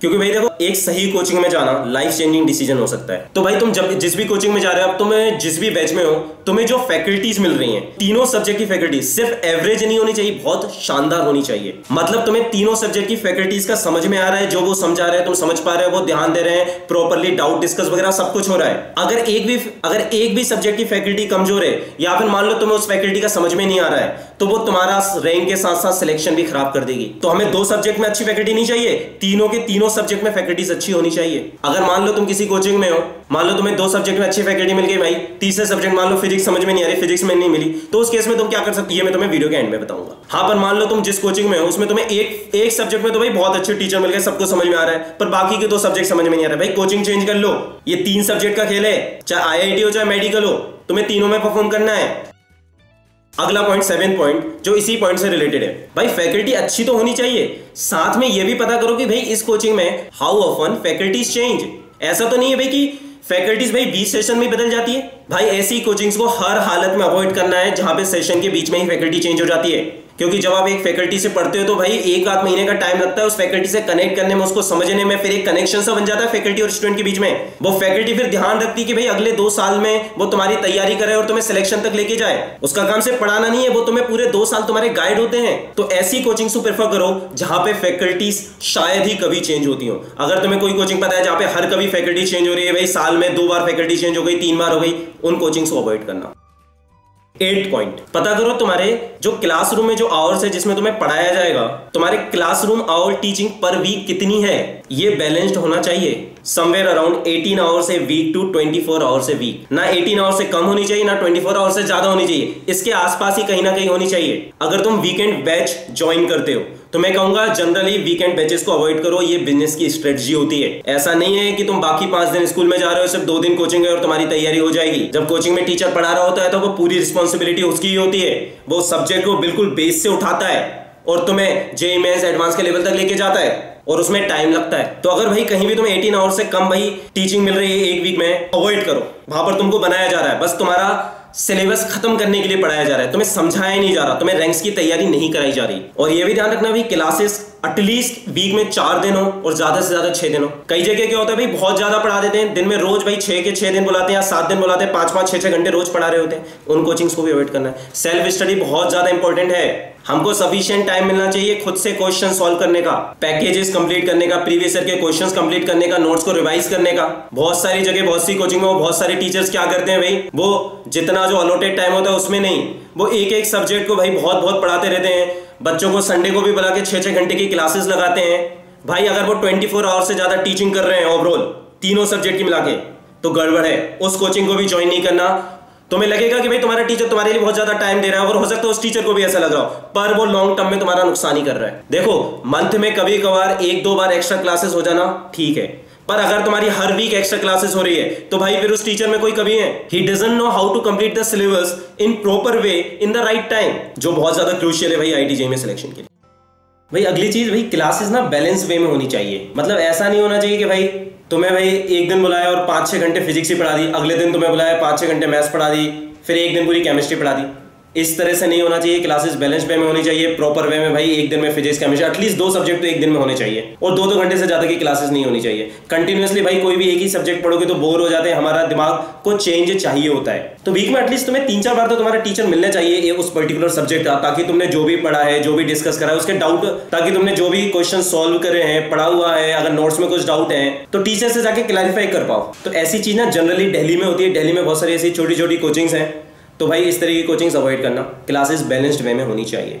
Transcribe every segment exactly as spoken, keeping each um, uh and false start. क्योंकि भाई देखो, एक सही कोचिंग में जाना लाइफ चेंजिंग डिसीजन हो सकता है। तो भाई तुम जब जिस भी कोचिंग में जा रहे हो, अब तुम्हें जिस भी बैच में हो, तुम्हें जो फैकल्टीज मिल रही हैं, तीनों सब्जेक्ट की फैकल्टी सिर्फ एवरेज नहीं होनी चाहिए, बहुत शानदार होनी चाहिए। मतलब तुम्हें तीनों सब्जेक्ट की फैकल्टीज का समझ में आ रहा है, जो वो समझा रहे हैं तुम समझ पा रहे हो, वो ध्यान दे रहे हैं प्रॉपरली, डाउट डिस्कस वगैरह सब कुछ हो रहा है। अगर एक भी अगर एक भी सब्जेक्ट की फैकल्टी कमजोर है, या फिर मान लो तुम्हें उस फैकल्टी का समझ में नहीं आ रहा है, तो वो तुम्हारा रैंक के साथ साथ सिलेक्शन भी खराब कर देगी। तो हमें दो सब्जेक्ट में अच्छी फैकल्टी नहीं चाहिए, तीनों के तीनों सब्जेक्ट में फैकल्टीज अच्छी होनी चाहिए। अगर मान लो तुम किसी कोचिंग में हो, मान लो तुम्हें दो सब्जेक्ट में अच्छी फैकल्टी मिल गई, भाई तीसरे सब्जेक्ट मान लो फिजिक्स समझ में नहीं आ रही, फिजिक्स में नहीं मिली, तो उस केस में तुम क्या कर सकती है, मैं तुम्हें वीडियो के एंड में बताऊंगा। हाँ, पर मान लो तुम जिस कोचिंग में हो, उसमें तुम्हें एक एक सब्जेक्ट में तो भाई बहुत अच्छे टीचर मिल गए, सबको समझ में आ रहा है, पर बाकी के दो सब्जेक्ट समझ में नहीं आ रहा है, भाई कोचिंग चेंज कर लो। ये तीन सब्जेक्ट का खेल है, चाहे आईआईटी हो चाहे मेडिकल हो, तुम्हें तीनों में परफॉर्म करना है। अगला पॉइंट, सेवन पॉइंट, जो इसी पॉइंट से रिलेटेड है, भाई फैकल्टी अच्छी तो होनी चाहिए, साथ में यह भी पता करो कि भाई इस कोचिंग में हाउ ऑफन फैकल्टीज चेंज। ऐसा तो नहीं है भाई कि फैकल्टीज भाई बीस सेशन में बदल जाती है। भाई ऐसी कोचिंग्स को हर हालत में अवॉइड करना है जहां पे सेशन के बीच में ही फैकल्टी चेंज हो जाती है, क्योंकि जब आप एक फैकल्टी से पढ़ते हो तो भाई एक आध महीने का टाइम लगता है उस फैकल्टी से कनेक्ट करने में, उसको समझने में, फिर एक कनेक्शन सा बन जाता है फैकल्टी और स्टूडेंट के बीच में। वो फैकल्टी फिर ध्यान रखती है कि भाई अगले दो साल में वो तुम्हारी तैयारी करे और तुम्हें सिलेक्शन तक लेके जाए। उसका काम सिर्फ पढ़ाना नहीं है, वो तुम्हें पूरे दो साल तुम्हारे गाइड होते हैं। तो ऐसी कोचिंग को प्रेफर करो जहां पे फैकल्टीज शायद ही कभी चेंज होती हो। अगर तुम्हें कोई कोचिंग पता है जहां पे हर कभी फैकल्टी चेंज हो रही है, भाई साल में दो बार फैकल्टी चेंज हो गई, तीन बार हो गई, उन कोचिंग्स को अवॉइड करना। एट पॉइंट, पता करो तुम्हारे जो क्लासरूम में जो आवर्स है जिसमें तुम्हें पढ़ाया जाएगा, तुम्हारे classroom hour teaching per week कितनी है, ये बैलेंस्ड होना चाहिए। Somewhere around eighteen hours a week to twenty four hours a week, ना एटीन आवर्स से कम होनी चाहिए, ना ट्वेंटी फोर आवर्स से ज्यादा होनी चाहिए, इसके आसपास ही कहीं ना कहीं होनी चाहिए। अगर तुम वीकेंड बैच ज्वाइन करते हो तो मैं कहूंगा जनरली वीकेंड बैचेस को अवॉइड करो, ये बिजनेस की स्ट्रेटजी होती है। ऐसा नहीं है कि तुम बाकी पांच दिन स्कूल में जा रहे हो, सिर्फ दो दिन कोचिंग है और तुम्हारी तैयारी हो जाएगी। जब कोचिंग में टीचर पढ़ा रहा होता है तो वो पूरी रिस्पॉन्सिबिलिटी उसकी ही होती है, वो सब्जेक्ट को बिल्कुल बेस से उठाता है और तुम्हें जेईई मेंस एडवांस के लेवल तक लेके जाता है, और उसमें टाइम लगता है। तो अगर भाई कहीं भी तुम्हें एटीन आवर्स से कम भाई टीचिंग मिल रही है एक वीक में, अवॉइड करो। वहां पर तुमको बनाया जा रहा है, बस तुम्हारा सिलेबस खत्म करने के लिए पढ़ाया जा रहा है, तुम्हें समझाया नहीं जा रहा, तुम्हें रैंक्स की तैयारी नहीं कराई जा रही। और यह भी ध्यान रखना भाई, क्लासेस एटलीस्ट वीक में चार दिन हो और ज्यादा से ज्यादा छह दिन हो। कई जगह क्या होता है भाई, बहुत ज्यादा पढ़ा देते हैं, दिन में रोज भाई छह के छह दिन बुलाते हैं या सात दिन बुलाते हैं, पांच पांच छह छह घंटे रोज पढ़ा रहे होते हैं, उन कोचिंग्स को भी अवॉइड करना है। सेल्फ स्टडी बहुत ज्यादा इंपॉर्टेंट है, हमको सफिशिएंट टाइम मिलना चाहिए खुद से क्वेश्चन सॉल्व करने का, पैकेजेस कंप्लीट करने का, प्रीवियस ईयर के क्वेश्चंस कंप्लीट करने का, नोट्स को रिवाइज करने का। बहुत सारी जगह, बहुत सी कोचिंग में बहुत सारे टीचर्स क्या करते हैं भाई, वो जितना जो अलॉटेड टाइम होता है उसमें नहीं, वो एक एक सब्जेक्ट को भाई बहुत बहुत पढ़ाते रहते हैं, बच्चों को संडे को भी बुला के छः छः घंटे की क्लासेस लगाते हैं। भाई अगर वो ट्वेंटी फोर आवर्स से ज़्यादा टीचिंग कर रहे हैं ओवरऑल तीनों सब्जेक्ट की मिला के, तो गड़बड़ है, उस कोचिंग को भी ज्वाइन नहीं करना। तुम्हें लगेगा कि भाई तुम्हारा टीचर तुम्हारे लिए बहुत ज्यादा टाइम दे रहा है, और हो सकता है उस टीचर को भी ऐसा लग रहा हो, पर वो लॉन्ग टर्म में तुम्हारा नुकसान ही कर रहा है। देखो, मंथ में कभी कभार एक दो बार एक्स्ट्रा क्लासेस हो जाना ठीक है, पर अगर तुम्हारी हर वीक एक्स्ट्रा क्लासेस हो रही है तो भाई फिर उस टीचर में कोई कमी है। He doesn't know how to complete the syllabus in proper way in the right time, जो बहुत ज्यादा क्रूशियल है भाई आईआईटी जेईई में सिलेक्शन के लिए। भाई अगली चीज भाई, क्लासेस ना बैलेंस वे में होनी चाहिए। मतलब ऐसा नहीं होना चाहिए कि भाई तुम्हें भाई एक दिन बुलाया और पाँच छः घंटे फिजिक्स ही पढ़ा दी, अगले दिन तुम्हें बुलाया पाँच छः घंटे मैथ्स पढ़ा दी, फिर एक दिन पूरी केमिस्ट्री पढ़ा दी, इस तरह से नहीं होना चाहिए। क्लासेस बैलेंस वे में होनी चाहिए, प्रॉपर वे में। भाई एक दिन में फिजिक्स केमिस्ट्री एटलीस्ट दो सब्जेक्ट तो एक दिन में होने चाहिए, और दो दो घंटे से ज़्यादा की क्लासेस नहीं होनी चाहिए। कंटिन्यूसली भाई कोई भी एक ही सब्जेक्ट पढ़ोगे तो बोर हो जाते हैं, हमारा दिमाग को चेंज चाहिए होता है। तो वीक में एटलीस्ट तुम्हें तीन चार बार तो तुम्हारा टीचर मिलना चाहिए उस पर्टिकुलर सब्जेक्ट का, ताकि तुमने जो भी पढ़ा है, जो भी डिस्कस करा है उसके डाउट, ताकि तुमने जो भी क्वेश्चन सॉल्व करे हैं, पढ़ा हुआ है, अगर नोट्स में कुछ डाउट है तो टीचर से जाके क्लैरिफाई कर पाओ। तो ऐसी चीज ना जनरली दिल्ली में होती है, दिल्ली में बहुत सारी ऐसी छोटी छोटी कोचिंग्स हैं, तो भाई इस तरह की कोचिंग्स अवॉइड करना। क्लासेस बैलेंस्ड वे में होनी चाहिए।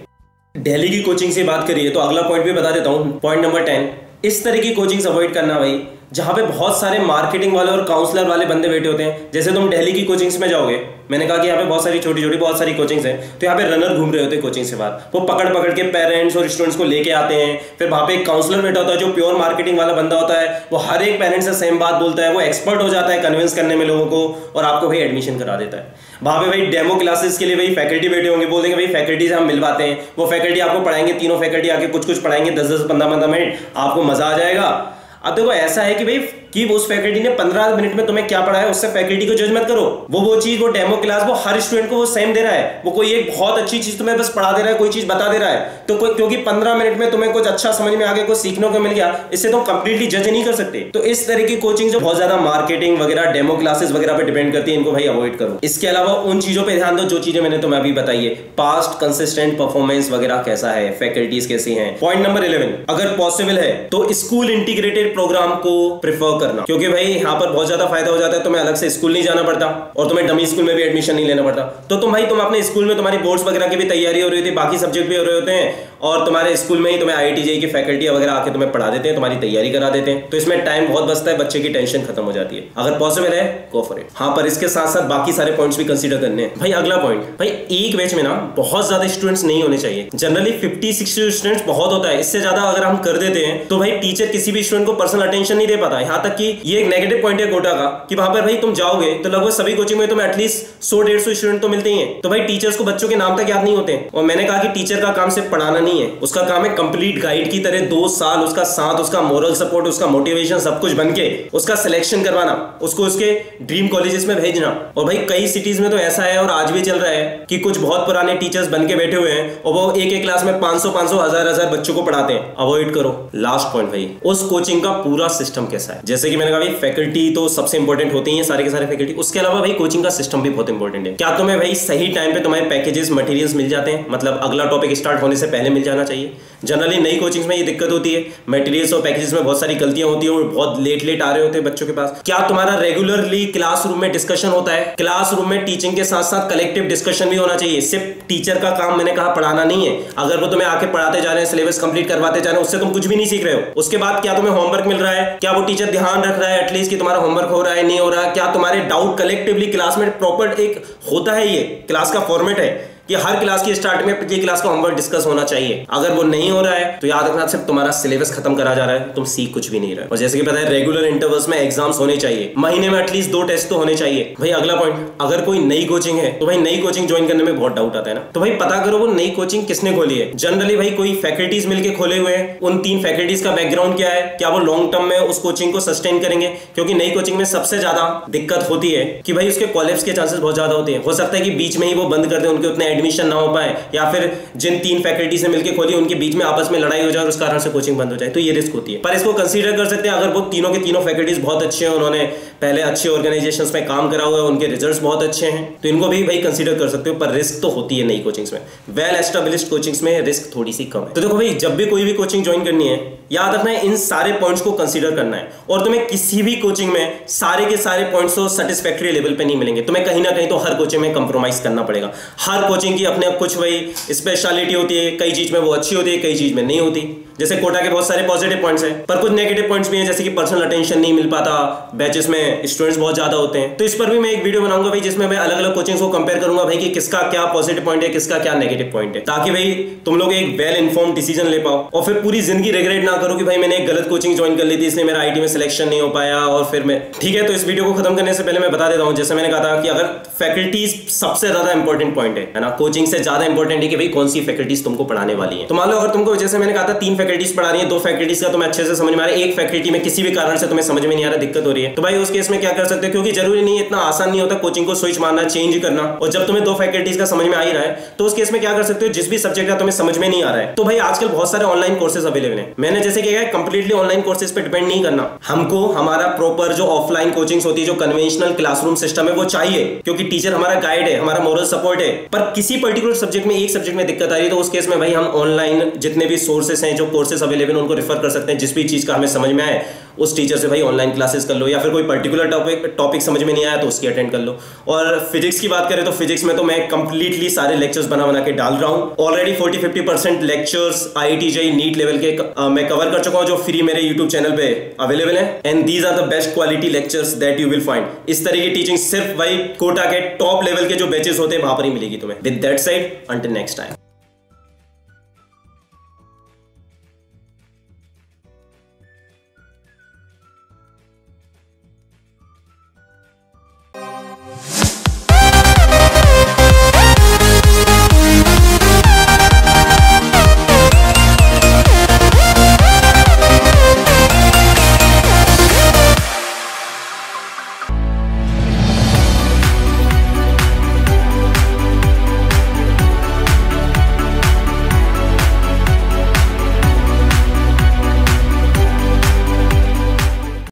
दिल्ली की कोचिंग से बात करिए तो अगला पॉइंट भी बता देता हूँ, पॉइंट नंबर टेन, इस तरह की कोचिंग्स अवॉइड करना भाई जहाँ पे बहुत सारे मार्केटिंग वाले और काउंसलर वाले बंदे बैठे होते हैं। जैसे तुम दिल्ली की कोचिंग्स में जाओगे, मैंने कहा कि यहाँ पे बहुत सारी छोटी छोटी बहुत सारी कोचिंग्स हैं, तो यहाँ पे रनर घूम रहे होते हैं कोचिंग से बाहर, वो पकड़ पकड़ के पेरेंट्स और स्टूडेंट्स को लेके आते हैं। फिर वहाँ पे एक काउंसलर बैठा होता है जो प्योर मार्केटिंग वाला बंदा होता है, वो हर एक पेरेंट्स से सेम बात बोलता है, वो एक्सपर्ट हो जाता है कन्विंस करने में लोगों को, और आपको भाई एडमिशन करा देता है। वहाँ पे भाई डेमो क्लासेस के लिए भाई फैकल्टी बैठे होंगे, बोलेंगे भाई फैकल्टी से हम मिलवाते हैं, वो फैकल्टी आपको पढ़ाएंगे, तीनों फैकल्टी आके कुछ कुछ पढ़ाएंगे दस दस पंद्रह पंद्रह मिनट, आपको मजा आ जाएगा। अब देखो ऐसा है कि भाई कि उस फैकल्टी ने पंद्रह मिनट में तुम्हें क्या पढ़ाया, उससे फैकल्टी को जज मत करो। वो वो चीज, वो डेमो क्लास, वो हर स्टूडेंट को वो सेम दे रहा है, वो कोई एक बहुत अच्छी चीज तुम्हें बस पढ़ा दे रहा है, कोई चीज बता दे रहा है। तो क्योंकि पंद्रह मिनट में तुम्हें कुछ अच्छा समझ में आ गया, कुछ सीखने को मिल गया, इससे तुम कंप्लीटली जज नहीं कर सकते। तो इस तरह की कोचिंग जो बहुत ज्यादा मार्केटिंग वगैरह, डेमो क्लासेस वगैरह पर डिपेंड करती है, इनको भाई अवॉइड करो। इसके अलावा उन चीजों पर ध्यान दो जो चीजें मैंने तुम्हें अभी बताई है, पास्ट कंसिस्टेंट परफॉर्मेंस वगैरह कैसा है, फैकल्टीज कैसी हैं। पॉइंट नंबर इलेवन, अगर पॉसिबल है तो स्कूल इंटीग्रेटेड प्रोग्राम को प्रेफर करना, क्योंकि भाई यहाँ पर बहुत ज्यादा फायदा हो जाता है। तुम्हें अलग से स्कूल नहीं जाना पड़ता और तुम्हें डमी स्कूल में भी एडमिशन नहीं लेना पड़ता। तो तुम भाई तुम अपने स्कूल में तुम्हारी बोर्ड्स वगैरह की भी तैयारी हो रही होती है, बाकी सब्जेक्ट भी हो रहे होते हैं, और तुम्हारे स्कूल में ही तुम्हें आई आई टी जेई की फैकल्टी वगैरह आके तुम्हें पढ़ा देते हैं, तुम्हारी तैयारी करा देते हैं। तो इसमें टाइम बहुत बचता है, बच्चे की टेंशन खत्म हो जाती है। अगर पॉसिबल है गो फॉर इट। हाँ, पर इसके साथ साथ बाकी सारे पॉइंट्स भी कंसीडर करने हैं। भाई अगला पॉइंट, भाई एक बैच में ना बहुत ज्यादा स्टूडेंट्स नहीं होने चाहिए। जनरली फिफ्टी सिक्सटी स्टूडेंट्स बहुत होता है, इससे ज्यादा अगर हम कर देते हैं तो भाई टीचर किसी भी स्टूडेंट को पर्सनल अटेंशन नहीं दे पाता। यहाँ तक कि ये एक नेगेटिव पॉइंट है कोटा का, कि वहां पर भाई तुम जाओगे तो लगभग सभी कोचिंग में तुम्हें एटलीस्ट सौ डेढ़ सौ स्टूडेंट तो मिलते ही हैं। तो भाई टीचर्स को बच्चों के नाम तक याद नहीं होते। और मैंने कहा कि टीचर का काम सिर्फ पढ़ाना नहीं है, उसका काम है कंप्लीट गाइड की तरह दो साल उसका साथ, उसका मोरल सपोर्ट, उसका मोटिवेशन, सब कुछ बनके उसका सिलेक्शन करवाना, उसको उसके ड्रीम कॉलेजेस में भेजना। और भाई कई सिटीज में तो ऐसा है और आज भी चल रहा है कि कुछ बहुत पुराने टीचर्स बनके बैठे हुए हैं और वो एक एक क्लास में पाँच सौ पाँच सौ हजार हजार बच्चों को पढ़ाते हैं। अवॉइड करो। लास्ट पॉइंट भाई, उस कोचिंग का पूरा सिस्टम कैसा है। जैसे कि मैंने कहा भाई फैकल्टी तो सबसे इंपॉर्टेंट होती है, सारे के सारे फैकल्टी। उसके अलावा भाई कोचिंग का सिस्टम भी बहुत इंपॉर्टेंट है। क्या तुम्हें भाई सही टाइम पे तुम्हारे पैकेजेस, मटेरियल्स मिल जाते हैं, मतलब अगला टॉपिक स्टार्ट होने से पहले मिल जाना चाहिए। जनरली नई कोचिंग्स में ये दिक्कत होती है, मटेरियल्स और पैकेजेस में बहुत सारी गलतियां होती हैं और बहुत लेट लेट आ रहे होते हैं बच्चों के पास। क्या तुम्हारा रेगुलरली क्लासरूम में डिस्कशन होता है? क्लासरूम में टीचिंग के साथ साथ कलेक्टिव डिस्कशन भी होना चाहिए। सिर्फ टीचर का काम मैंने कहा पढ़ाना नहीं है। अगर वो तुम्हें आके पढ़ाते जा रहे हैं, सिलेबस कंप्लीट करवाते जा रहे हैं, उससे तुम कुछ भी नहीं सीख रहे हो। उसके बाद क्या तुम्हें होमवर्क मिल रहा है? क्या वो टीचर ध्यान रख रहा है एटलीस्ट कि तुम्हारा होमवर्क हो रहा है, नहीं हो रहा है? क्या तुम्हारे डाउट कलेक्टिवली क्लास में प्रॉपर एक होता है, ये क्लास का फॉर्मेट है कि हर क्लास की स्टार्ट में पिछली क्लास का होमवर्क डिस्कस होना चाहिए। अगर वो नहीं हो रहा है तो याद रखना सिर्फ तुम्हारा सिलेबस खत्म करा जा रहा है, तुम सीख कुछ भी नहीं रहे। और जैसे कि पता है रेगुलर इंटरवल्स में एग्जाम्स होने चाहिए, महीने में एटलीस्ट दो टेस्ट तो होने चाहिए। भाई अगला पॉइंट, अगर कोई नई कोचिंग है तो भाई नई कोचिंग ज्वाइन करने में बहुत डाउट आता है ना, तो भाई पता करो वो नई कोचिंग किसने खोली है। जनरली भाई कोई फैकल्टीज मिलकर खोले हुए हैं, उन तीन फैकल्टीज का बैकग्राउंड क्या है, क्या वो लॉन्ग टर्म में उस कोचिंग को सस्टेन करेंगे। क्योंकि नई कोचिंग में सबसे ज्यादा दिक्कत होती है कि भाई उसके कोलैप्स के चांसेस बहुत ज्यादा होते हैं। हो सकता है कि बीच में ही वो बंद कर दे, उनके उतने एडमिशन ना हो पाए, या फिर जिन तीन फैकल्टी से मिलकर खोली उनके बीच में आपस में लड़ाई हो जाए और उस कारण से कोचिंग बंद हो जाए, तो ये रिस्क होती है। पर इसको कंसीडर कर सकते हैं अगर वो तीनों के तीनों फैकल्टीज बहुत अच्छे हैं, उन्होंने पहले अच्छे ऑर्गेनाइजेशंस में काम करा हुआ है, उनके रिजल्ट्स बहुत अच्छे हैं, तो इनको भी भाई कंसीडर कर सकते हो। पर रिस्क तो होती है नई कोचिंग्स में, वेल एस्टेब्लिश्ड कोचिंग्स में रिस्क थोड़ी सी कम है। तो देखो भाई, जब भी कोई भी कोचिंग ज्वाइन करनी है, याद रखना है इन सारे पॉइंट्स को कंसीडर करना है। और तुम्हें किसी भी कोचिंग में सारे के सारे पॉइंट्स तो सेटिस्फैक्टरी लेवल पे नहीं मिलेंगे, तुम्हें कहीं ना कहीं तो हर कोचिंग में कंप्रोमाइज करना पड़ेगा। हर कोचिंग की अपने कुछ वही स्पेशलिटी होती है, कई चीज में वो अच्छी होती है, कई चीज में नहीं होती। जैसे कोटा के बहुत सारे पॉजिटिव पॉइंट्स हैं, पर कुछ नेगेटिव पॉइंट्स भी हैं, जैसे कि पर्सनल अटेंशन नहीं मिल पाता, बैचेस में स्टूडेंट्स बहुत ज्यादा होते हैं। तो इस पर भी मैं एक वीडियो बनाऊंगा भाई, जिसमें मैं अलग अलग कोचिंग्स को कंपेयर करूंगा भाई कि किसका क्या पॉजिटिव पॉइंट है, किसका क्या नेगेटिव पॉइंट है, ताकि भाई तुम लोग एक वेल इन्फॉर्म्ड डिसीजन ले पाओ और फिर पूरी जिंदगी रिग्रेट ना करो कि भाई मैंने एक गलत कोचिंग ज्वाइन कर ली थी, इसलिए मेरा आईटी में सिलेक्शन नहीं हो पाया और फिर मैं ठीक है। तो इस वीडियो को खत्म करने से पहले मैं बता देता हूँ, जैसे मैंने कहा था कि अगर फैकल्टीज सबसे ज्यादा इंपॉर्टेंट पॉइंट है ना, कोचिंग से ज्यादा इंपॉर्टेंट है कि भाई कौन सी फैकल्टीज तुमको पढ़ाने वाली है। तो मान लो अगर तुमको, जैसे मैंने कहा था, तीन फैकल्टीज पढ़ा रही है, दो फैकल्टीज का तुम्हें अच्छे से समझ में आ रहा है, एक फैकल्टी में किसी भी कारण से तुम्हें समझ में नहीं आ रहा, दिक्कत हो रही है, तो भाई उस केस में क्या कर सकते हो, क्योंकि जरूरी नहीं, इतना आसान नहीं होता कोचिंग को स्विच मारना, चेंज करना। और जब तुम्हें दो फैकल्टीज का समझ में आ ही रहा है तो उस केस में क्या कर सकते हो, जिस भी सब्जेक्ट का तुम्हें समझ में नहीं आ रहा है तो भाई आजकल बहुत सारे ऑनलाइन कोर्सेज अवेलेबल है। मैंने जैसे क्या कंप्लीटली ऑनलाइन कोर्सेज पर डिपेंड नहीं करना, हमको हमारा प्रॉपर जो ऑफलाइन कोचिंग होती है, जो कन्वेंशनल क्लासरूम सिस्टम है वो चाहिए, क्योंकि टीचर हमारा गाइड है, हमारा मोरल सपोर्ट है। पर किसी पर्टिकुलर सब्जेक्ट में, एक सब्जेक्ट में दिक्कत आ रही है तो उस केस में भाई हम ऑनलाइन जितने भी सोर्सेस हैं, जो कोर्सेस अवेलेबल उनको रेफर कर सकते हैं। जिस भी चीज का हमें समझ में आए उस टीचर से भाई ऑनलाइन क्लासेस कर लो, या फिर कोई पर्टिकुलर टॉपिक टॉपिक समझ में नहीं आया तो उसकी अटेंड कर लो। और फिजिक्स की बात करें तो फिजिक्स में तो मैं कंप्लीटली सारे लेक्चर्स बना बना के डाल रहा हूँ। ऑलरेडी चालीस पचास percent lectures IIT JEE NEET level के आ, मैं कवर कर चुका हूँ, जो फ्री मेरे यूट्यूब चैनल पे अवेलेबल है। And these are the best quality lectures that you will find. इस तरह की टीचिंग सिर्फ भाई कोटा के टॉप लेवल के जो बैचेस होते हैं वहां पर ही मिलेगी तुम्हें। With that side, until next time.